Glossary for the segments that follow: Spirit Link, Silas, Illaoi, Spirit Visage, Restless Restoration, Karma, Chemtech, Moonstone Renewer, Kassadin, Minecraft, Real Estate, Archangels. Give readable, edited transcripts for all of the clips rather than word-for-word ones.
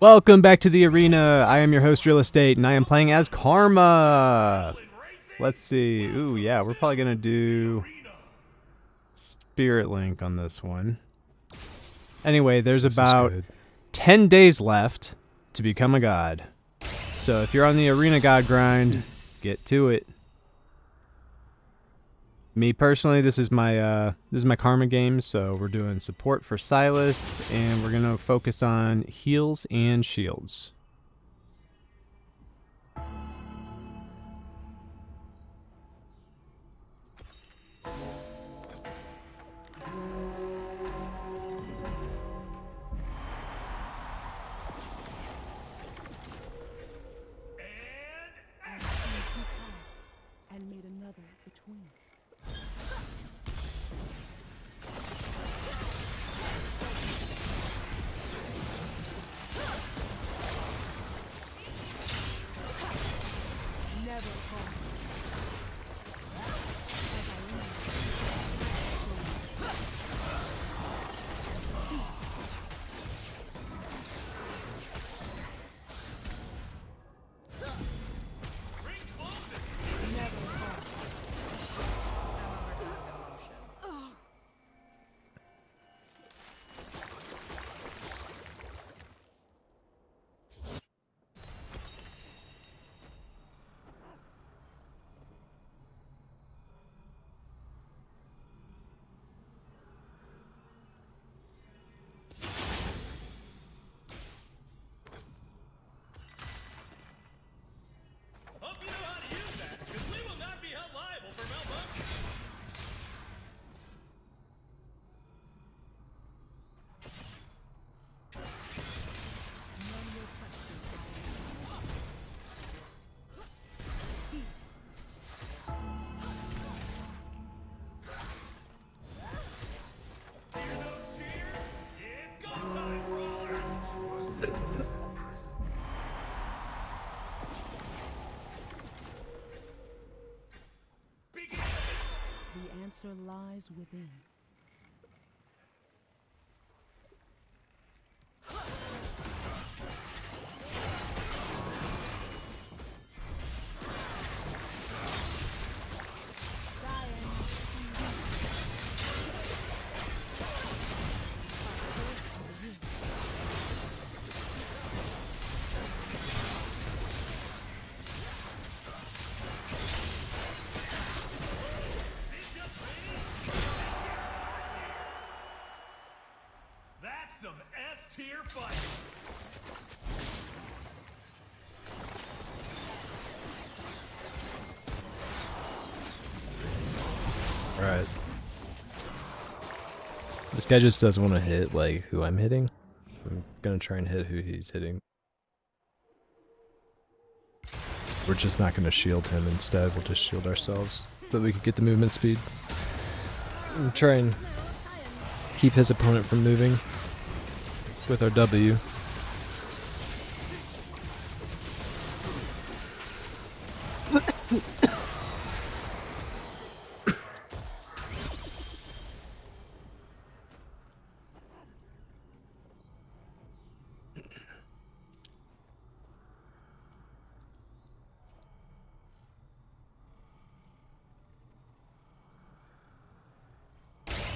Welcome back to the arena. I am your host, Real Estate, and I am playing as Karma. Let's see. Ooh, yeah, we're probably gonna do Spirit Link on this one. Anyway, there's about 10 days left to become a god. So if you're on the arena god grind, get to it. Me personally, this is my Karma game, so we're doing support for Silas, and we're gonna focus on heals and shields. The answer lies within. Tier fight. Alright. This guy just doesn't want to hit, like, who I'm hitting. I'm gonna try and hit who he's hitting. We're just not gonna shield him instead, we'll just shield ourselves so that we can get the movement speed. And try and keep his opponent from moving with our W.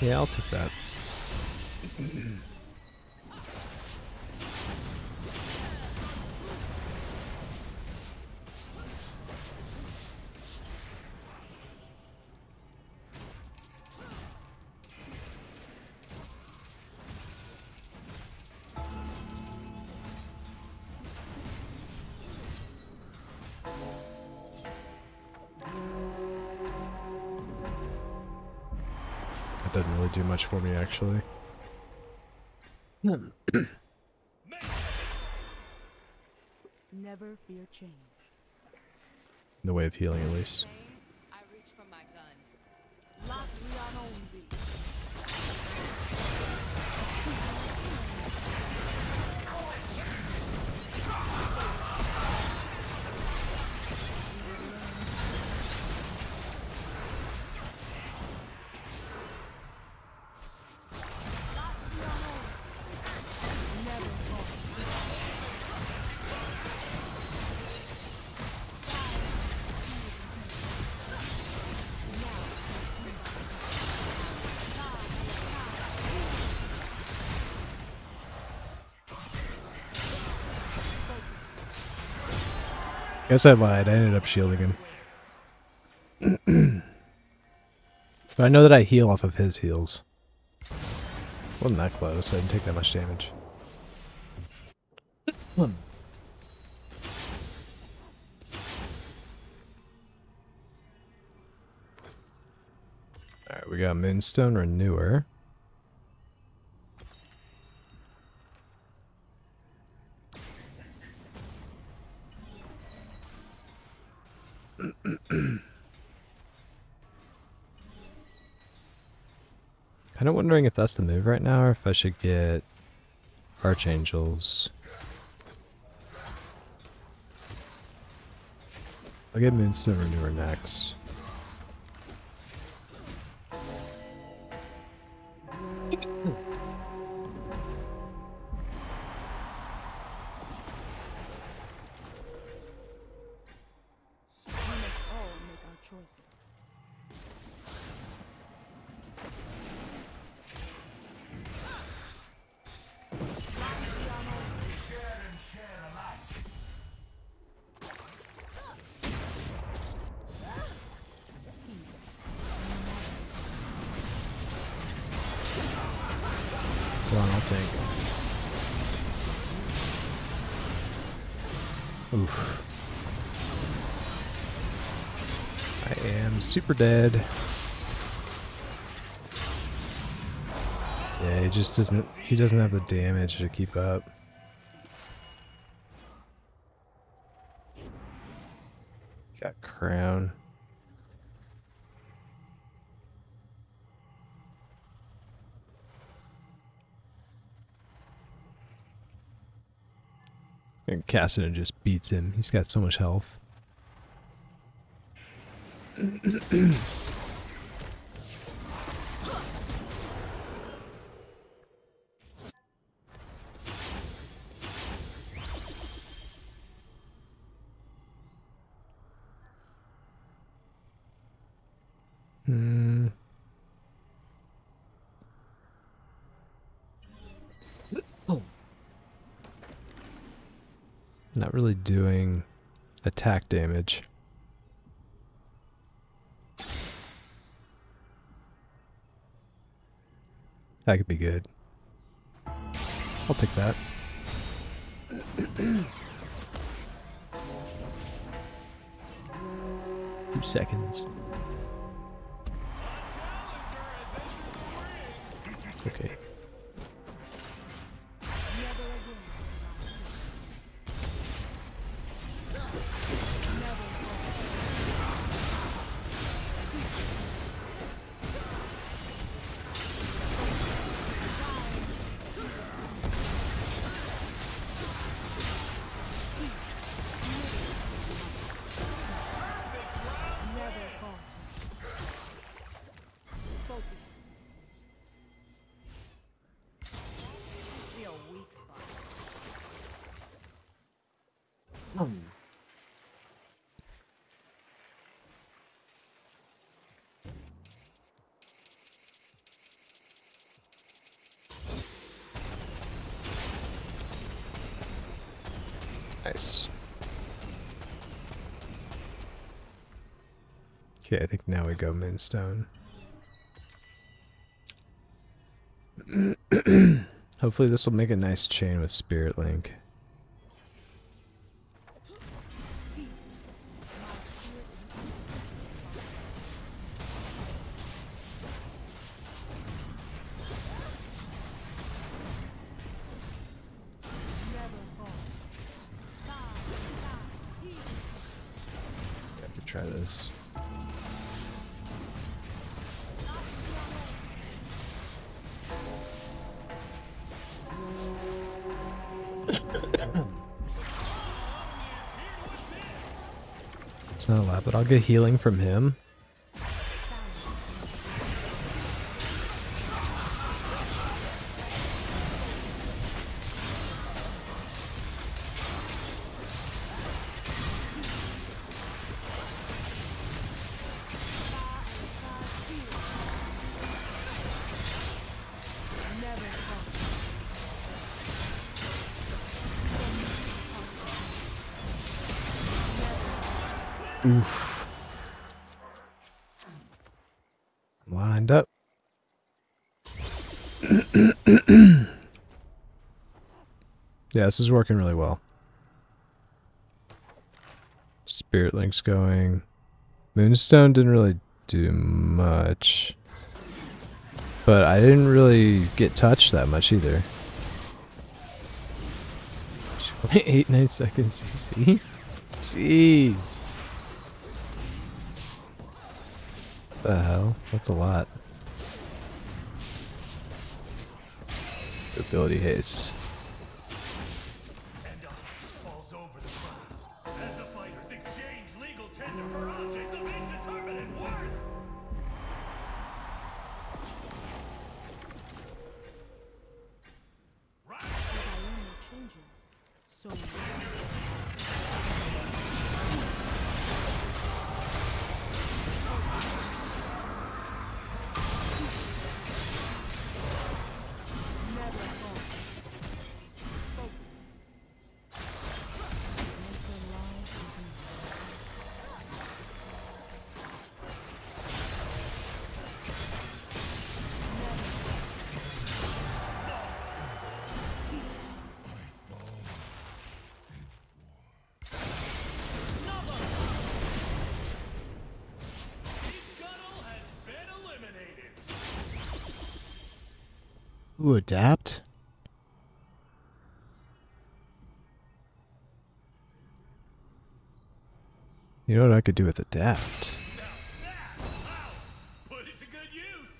Yeah, I'll take that. Doesn't really do much for me, actually. Never fear change. In the way of healing, at least. I reach for my gun. Lock me on only. Guess I lied. I ended up shielding him. But I know that I heal off of his heals. Wasn't that close. I didn't take that much damage. Alright, we got Moonstone Renewer. Kind of wondering if that's the move right now, or if I should get Archangels. I'll get Moonstone Renewer next. Oof. I am super dead. Yeah, he just doesn't, he doesn't have the damage to keep up. Got crown. And Kassadin just beats him. He's got so much health. Not really doing attack damage. That could be good. I'll take that. Two seconds. Okay. Nice. Okay, I think now we go Moonstone. Hopefully this will make a nice chain with Spirit Link. Try this. It's not a lot, but I'll get healing from him. Oof. Lined up. Yeah, this is working really well. Spirit Link's going. Moonstone didn't really do much. But I didn't really get touched that much either. 8-9 seconds, you see? Jeez. What the hell? That's a lot. Ability haste. Ooh, adapt. You know what I could do with adapt? Now that I'll put it to good use.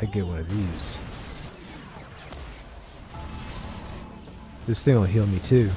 I get one of these. This thing will heal me too.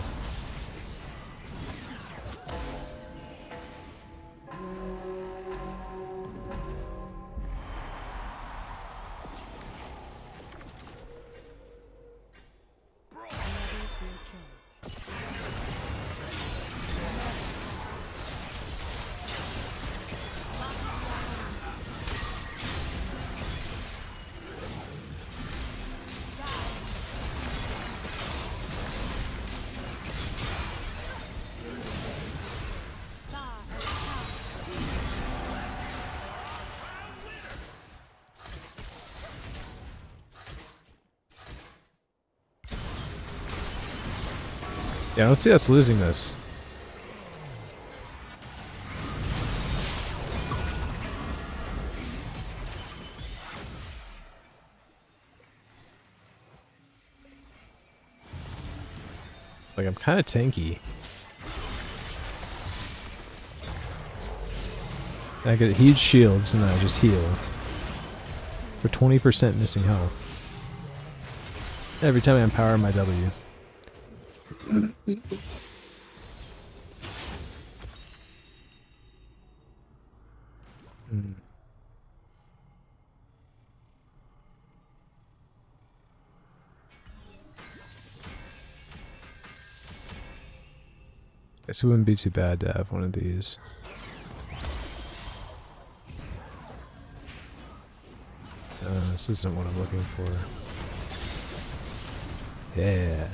Yeah, I don't see us losing this. Like, I'm kind of tanky. I get huge shields and I just heal. For 20% missing health. Every time I empower my W. Guess it wouldn't be too bad to have one of these. This isn't what I'm looking for. Yeah.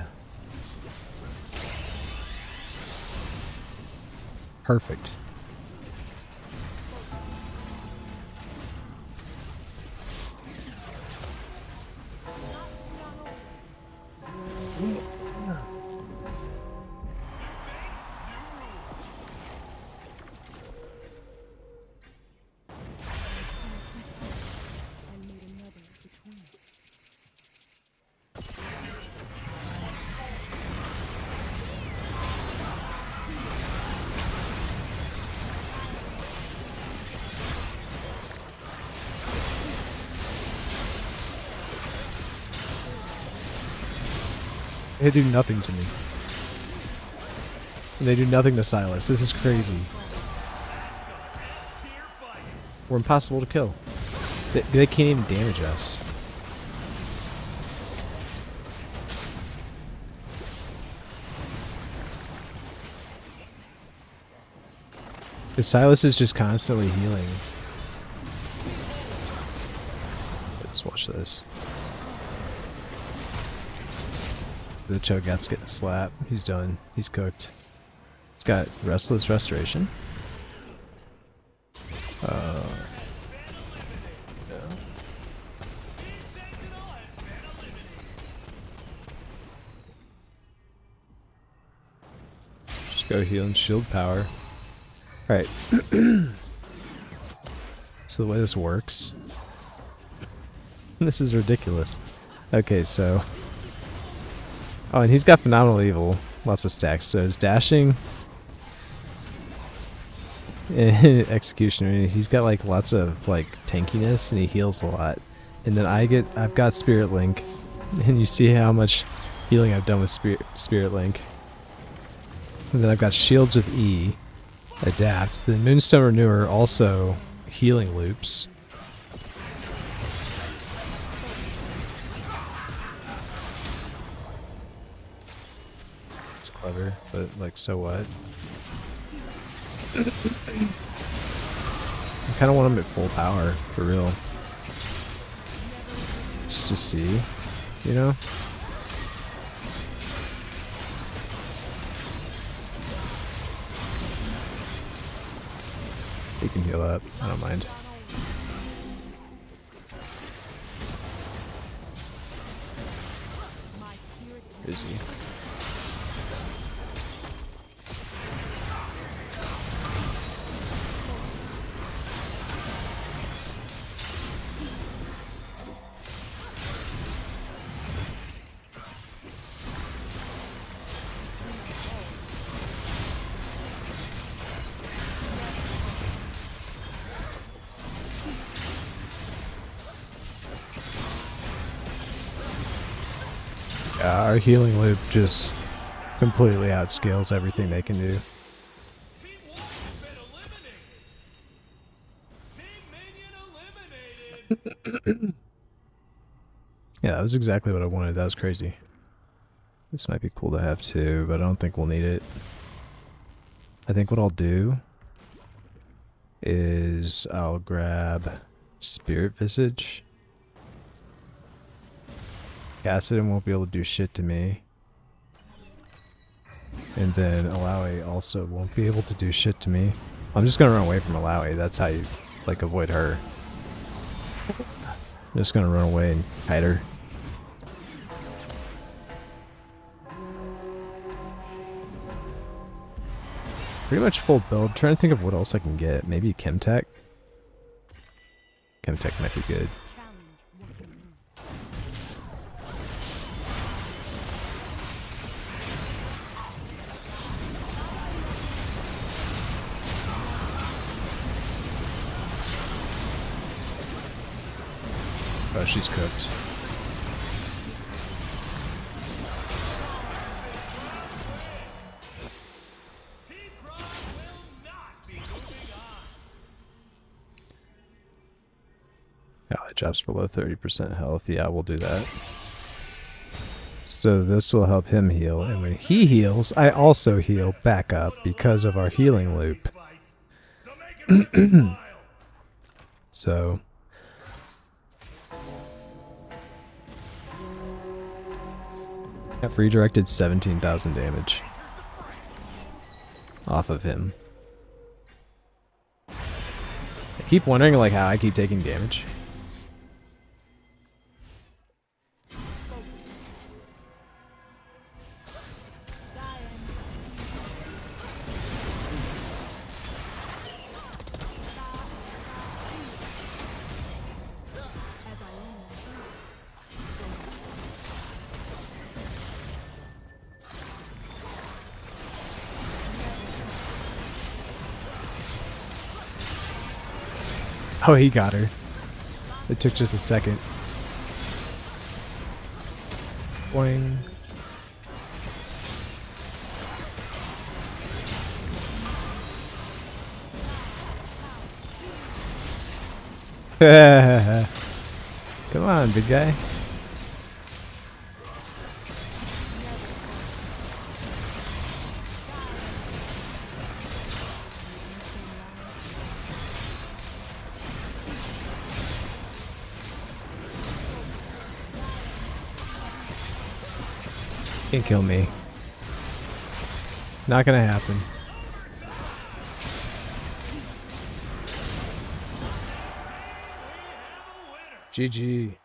Perfect. They do nothing to me. And they do nothing to Silas. This is crazy. We're impossible to kill. They can't even damage us. Because Silas is just constantly healing. Let's watch this. The Cho'Gath's getting slapped. He's done. He's cooked. It's got Restless Restoration. No. Just go heal and shield power. Alright. So the way this works... This is ridiculous. Okay, so... Oh, and he's got Phenomenal Evil. Lots of stacks. So his dashing... and Executioner. He's got like lots of like tankiness and he heals a lot. And then I've got Spirit Link. And you see how much healing I've done with Spirit Link. And then I've got Shields with E. Adapt. The Moonstone Renewer also healing loops. It's clever, but like, so what? I kind of want him at full power, for real. Just to see, you know? He can heal up, I don't mind. Is he? Our healing loop just completely outscales everything they can do. Yeah, that was exactly what I wanted. That was crazy. This might be cool to have too, but I don't think we'll need it. I think what I'll do is I'll grab Spirit Visage. Kassadin won't be able to do shit to me. And then Illaoi also won't be able to do shit to me. I'm just gonna run away from Illaoi, that's how you, like, avoid her. I'm just gonna run away and hide her. Pretty much full build, trying to think of what else I can get. Maybe Chemtech? Chemtech might be good. Oh, she's cooked. Oh, it drops below 30% health. Yeah, we'll do that. So this will help him heal, and when he heals, I also heal back up because of our healing loop. So... I've redirected 17,000 damage off of him. I keep wondering like how I keep taking damage. Oh, he got her. It took just a second. Boing. Come on, big guy. Can't kill me. Not gonna happen. GG.